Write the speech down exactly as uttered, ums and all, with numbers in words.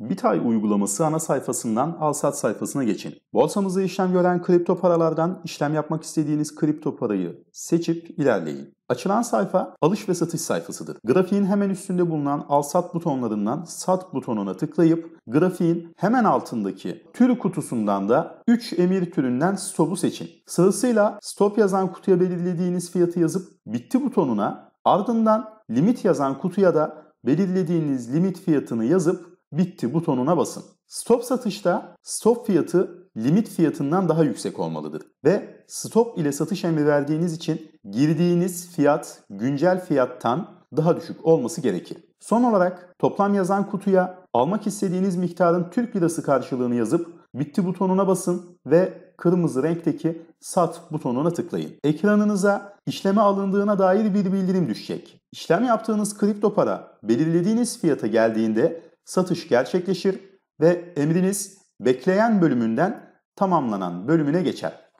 Bitay uygulaması ana sayfasından AlSat sayfasına geçin. Borsamızda işlem gören kripto paralardan işlem yapmak istediğiniz kripto parayı seçip ilerleyin. Açılan sayfa alış ve satış sayfasıdır. Grafiğin hemen üstünde bulunan AlSat butonlarından Sat butonuna tıklayıp grafiğin hemen altındaki tür kutusundan da üç emir türünden Stop'u seçin. Sırasıyla Stop yazan kutuya belirlediğiniz fiyatı yazıp Bitti butonuna, ardından Limit yazan kutuya da belirlediğiniz limit fiyatını yazıp Bitti butonuna basın. Stop satışta stop fiyatı limit fiyatından daha yüksek olmalıdır. Ve stop ile satış emri verdiğiniz için girdiğiniz fiyat güncel fiyattan daha düşük olması gerekir. Son olarak toplam yazan kutuya almak istediğiniz miktarın Türk lirası karşılığını yazıp Bitti butonuna basın ve kırmızı renkteki Sat butonuna tıklayın. Ekranınıza işleme alındığına dair bir bildirim düşecek. İşlem yaptığınız kripto para belirlediğiniz fiyata geldiğinde satış gerçekleşir ve emriniz bekleyen bölümünden tamamlanan bölümüne geçer.